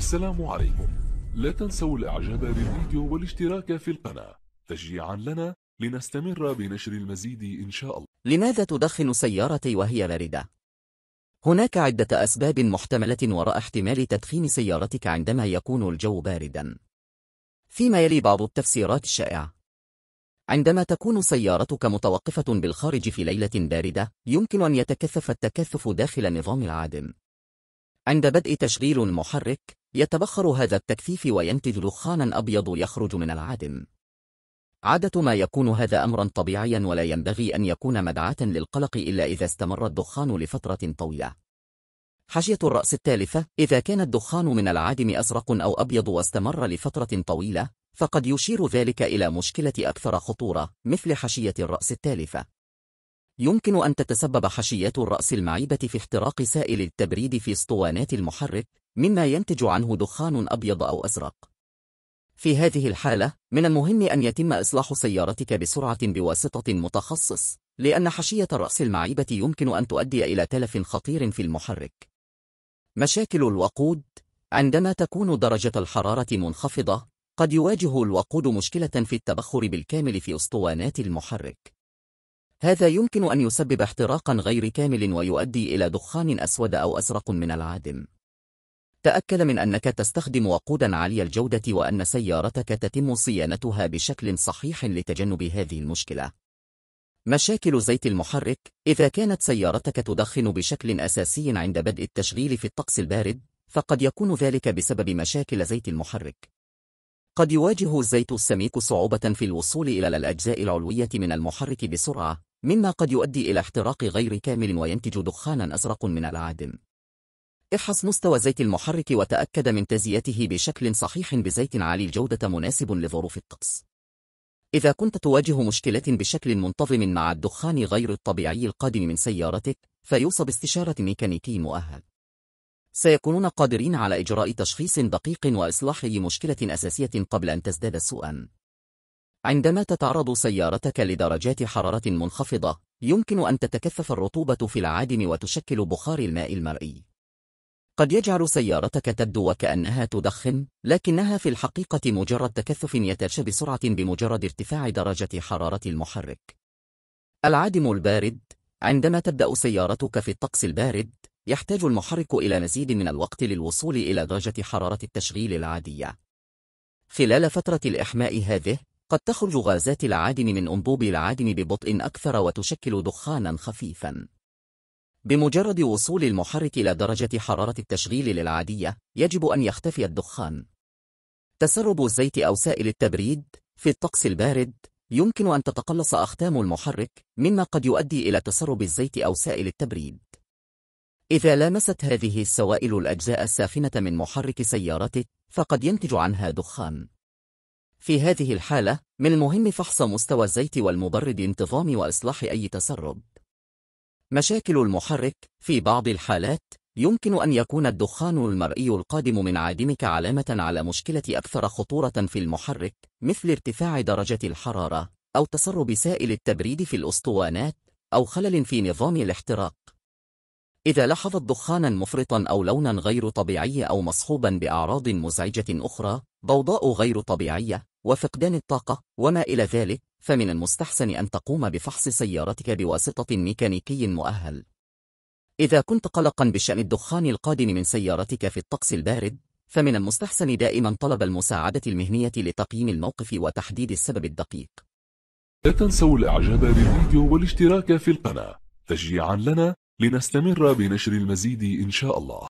السلام عليكم. لا تنسوا الاعجاب بالفيديو والاشتراك في القناة تشجيعا لنا لنستمر بنشر المزيد إن شاء الله. لماذا تدخن سيارتي وهي باردة؟ هناك عدة أسباب محتملة وراء احتمال تدخين سيارتك عندما يكون الجو بارداً. فيما يلي بعض التفسيرات الشائعة: عندما تكون سيارتك متوقفة بالخارج في ليلة باردة، يمكن أن يتكثف التكثف داخل النظام العادم. عند بدء تشغيل المحرك، يتبخر هذا التكثيف وينتج دخاناً أبيض يخرج من العادم. عادة ما يكون هذا أمراً طبيعياً، ولا ينبغي أن يكون مدعاة للقلق إلا إذا استمر الدخان لفترة طويلة. حاشية الرأس الثالثة: إذا كان الدخان من العادم أزرق أو أبيض واستمر لفترة طويلة، فقد يشير ذلك إلى مشكلة أكثر خطورة، مثل حاشية الرأس الثالثة. يمكن أن تتسبب حاشيات الرأس المعيبة في احتراق سائل التبريد في اسطوانات المحرك، مما ينتج عنه دخان أبيض أو أزرق. في هذه الحالة، من المهم أن يتم إصلاح سيارتك بسرعة بواسطة متخصص، لأن حشية الرأس المعيبة يمكن أن تؤدي إلى تلف خطير في المحرك. مشاكل الوقود: عندما تكون درجة الحرارة منخفضة، قد يواجه الوقود مشكلة في التبخر بالكامل في أسطوانات المحرك. هذا يمكن أن يسبب احتراقا غير كامل ويؤدي إلى دخان أسود أو أزرق من العادم. تأكد من أنك تستخدم وقوداً عالية الجودة وأن سيارتك تتم صيانتها بشكل صحيح لتجنب هذه المشكلة. مشاكل زيت المحرك: إذا كانت سيارتك تدخن بشكل أساسي عند بدء التشغيل في الطقس البارد، فقد يكون ذلك بسبب مشاكل زيت المحرك. قد يواجه الزيت السميك صعوبة في الوصول إلى الأجزاء العلوية من المحرك بسرعة، مما قد يؤدي إلى احتراق غير كامل وينتج دخاناً أزرق من العادم. افحص مستوى زيت المحرك وتأكد من تزييته بشكل صحيح بزيت عالي الجودة مناسب لظروف الطقس. إذا كنت تواجه مشكلة بشكل منتظم مع الدخان غير الطبيعي القادم من سيارتك، فيوصى باستشارة ميكانيكي مؤهل. سيكونون قادرين على إجراء تشخيص دقيق وإصلاح مشكلة أساسية قبل أن تزداد سوءا. عندما تتعرض سيارتك لدرجات حرارة منخفضة، يمكن أن تتكثف الرطوبة في العادم وتشكل بخار الماء المرئي. قد يجعل سيارتك تبدو وكأنها تدخن، لكنها في الحقيقة مجرد تكثف يتلاشى بسرعة بمجرد ارتفاع درجة حرارة المحرك. العادم البارد: عندما تبدأ سيارتك في الطقس البارد، يحتاج المحرك إلى مزيد من الوقت للوصول إلى درجة حرارة التشغيل العادية. خلال فترة الإحماء هذه، قد تخرج غازات العادم من أنبوب العادم ببطء أكثر وتشكل دخاناً خفيفاً. بمجرد وصول المحرك إلى درجة حرارة التشغيل العادية، يجب أن يختفي الدخان. تسرب الزيت أو سائل التبريد: في الطقس البارد، يمكن أن تتقلص أختام المحرك، مما قد يؤدي إلى تسرب الزيت أو سائل التبريد. إذا لامست هذه السوائل الأجزاء الساخنة من محرك سيارتك، فقد ينتج عنها دخان. في هذه الحالة، من المهم فحص مستوى الزيت والمبرد انتظامي وإصلاح أي تسرب. مشاكل المحرك: في بعض الحالات، يمكن أن يكون الدخان المرئي القادم من عادمك علامة على مشكلة أكثر خطورة في المحرك، مثل ارتفاع درجة الحرارة، أو تسرب سائل التبريد في الأسطوانات، أو خلل في نظام الاحتراق. إذا لاحظت دخاناً مفرطاً أو لوناً غير طبيعي أو مصحوباً بأعراض مزعجة أخرى، ضوضاء غير طبيعية، وفقدان الطاقة، وما إلى ذلك، فمن المستحسن أن تقوم بفحص سيارتك بواسطة ميكانيكي مؤهل. إذا كنت قلقاً بشأن الدخان القادم من سيارتك في الطقس البارد، فمن المستحسن دائماً طلب المساعدة المهنية لتقييم الموقف وتحديد السبب الدقيق. لا تنسوا الإعجاب بالفيديو والاشتراك في القناة تشجيعاً لنا لنستمر بنشر المزيد إن شاء الله.